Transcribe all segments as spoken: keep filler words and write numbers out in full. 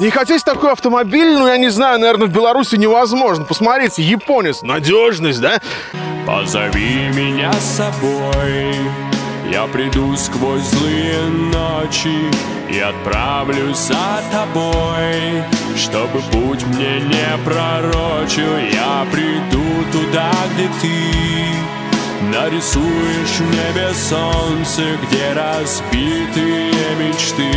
И хотеть такой автомобиль, ну, я не знаю, наверное, в Беларуси невозможно. Посмотрите, японец, надежность, да? Позови меня с собой, я приду сквозь злые ночи и отправлюсь за тобой. Чтобы путь мне не пророчил, я приду туда, где ты нарисуешь в небе солнце, где разбитые мечты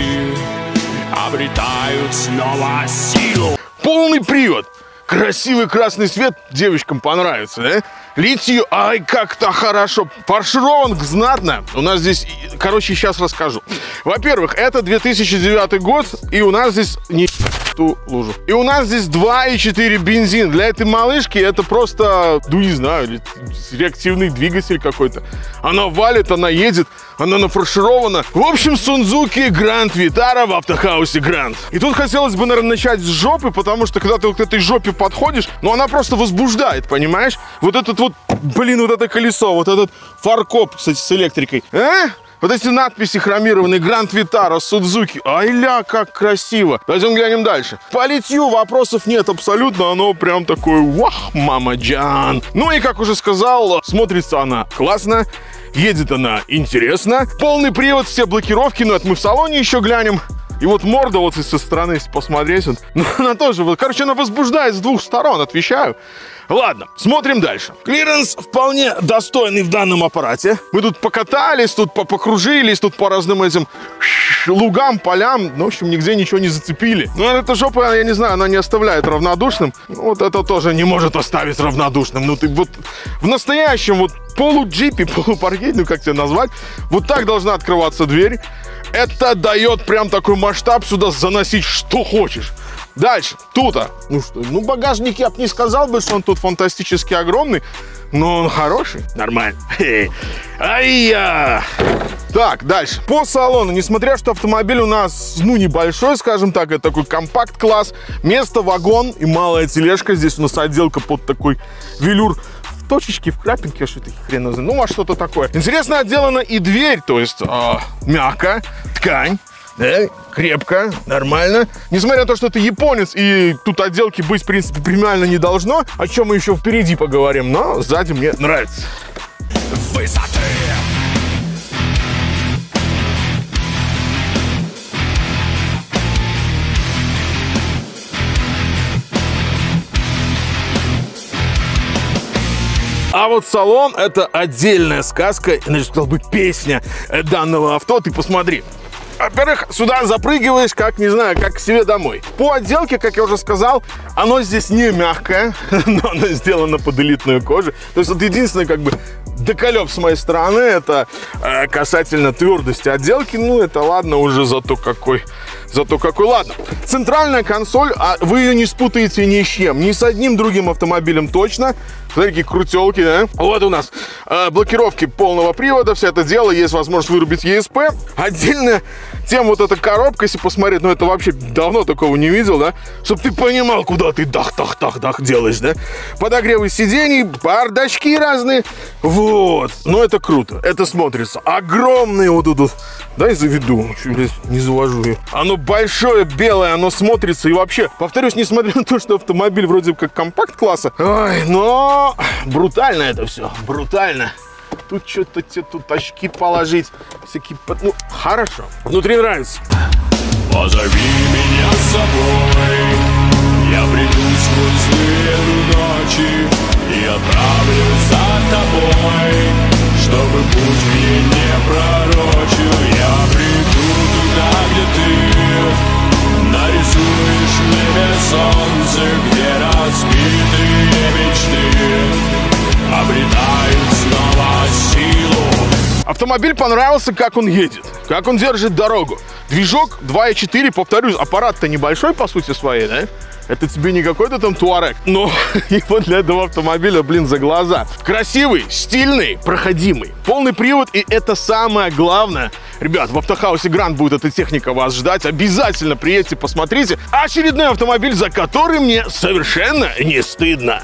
обретают снова силу. Полный привод. Красивый красный свет девочкам понравится, да? Литью, ай, как-то хорошо. Фарширован знатно. У нас здесь, короче, сейчас расскажу. Во-первых, это две тысячи девятый год, и у нас здесь не ту лужу. И у нас здесь два и четыре бензин. Для этой малышки это просто, ну не знаю, реактивный двигатель какой-то. Она валит, она едет, она нафарширована. В общем, Suzuki Grand Vitara в автохаусе Гранд. И тут хотелось бы, наверное, начать с жопы, потому что когда ты вот к этой жопе подходишь, ну она просто возбуждает, понимаешь? Вот этот вот, блин, вот это колесо, вот этот фаркоп, кстати, с электрикой. А? Вот эти надписи хромированные Grand Vitara, Suzuki. Ай-ля, как красиво. Пойдем глянем дальше. По литью вопросов нет абсолютно. Оно прям такое, вах, мама-джан. Ну и, как уже сказал, смотрится она классно. Едет она интересно. Полный привод, все блокировки. Но это мы в салоне еще глянем. И вот морда вот со стороны, если посмотреть, вот, ну, она тоже, вот, короче, она возбуждает с двух сторон, отвечаю. Ладно, смотрим дальше. Клиренс вполне достойный в данном аппарате. Мы тут покатались, тут покружились, тут по разным этим лугам, полям. Ну, в общем, нигде ничего не зацепили. Но эта жопа, я не знаю, она не оставляет равнодушным. Вот это тоже не может оставить равнодушным. Ну, ты вот в настоящем вот полуджипе, полупаркете, ну, как тебя назвать, вот так должна открываться дверь. Это дает прям такой масштаб, сюда заносить что хочешь. Дальше, тута. Ну что, ну багажник я бы не сказал бы, что он тут фантастически огромный, но он хороший, нормально. Ай-я! Так, дальше. По салону, несмотря что автомобиль у нас, ну, небольшой, скажем так, это такой компакт-класс, место, вагон и малая тележка. Здесь у нас отделка под такой велюр. Точечки в крапинке, что это хрена знает. Ну, а что-то такое. Интересно отделана и дверь, то есть э, мягко, ткань, да, крепко, нормально. Несмотря на то, что ты японец, и тут отделки быть, в принципе, премиально не должно, о чем мы еще впереди поговорим, но сзади мне нравится. Высоты! А вот салон – это отдельная сказка, иначе сказал бы песня данного авто. Ты посмотри. Во-первых, сюда запрыгиваешь, как, не знаю, как к себе домой. По отделке, как я уже сказал, оно здесь не мягкое, но оно сделано под элитную кожу. То есть вот единственное, как бы, доколёб с моей стороны – это э, касательно твердости отделки. Ну, это ладно уже, зато какой... Зато какой, ладно. Центральная консоль, а вы ее не спутаете ни с чем. Ни с одним другим автомобилем точно. Смотрите, крутелки, да? Вот у нас э, блокировки полного привода, все это дело. Есть возможность вырубить ЕСП. Отдельно тем вот эта коробка, если посмотреть, ну это вообще давно такого не видел, да? Чтобы ты понимал, куда ты дах-дах-дах-дах делаешь, да? Подогревы сидений, бардачки разные. Вот. Но это круто. Это смотрится. Огромные вот тут. Дай заведу. Чуть не завожу ее. Оно большое, белое, оно смотрится. И вообще, повторюсь, несмотря на то, что автомобиль вроде как компакт-класса, ой, но брутально это все, брутально. Тут что-то тебе тут очки положить, всякие... Ну, хорошо. Внутри нравится. Позови меня с собой, я приду сквозь злые ночи и отправлюсь за тобой, чтобы путь мне не пророчил, я приду туда, где ты. Нарисуешь в небе солнце, где разбитые мечты обретают снова силу. Автомобиль понравился, как он едет, как он держит дорогу. Движок два и четыре, повторюсь, аппарат-то небольшой по сути своей, да? Это тебе не какой-то там Туарег, но его для этого автомобиля, блин, за глаза. Красивый, стильный, проходимый, полный привод, и это самое главное. Ребят, в автохаусе Гранд будет эта техника вас ждать, обязательно приедьте, посмотрите. Очередной автомобиль, за который мне совершенно не стыдно.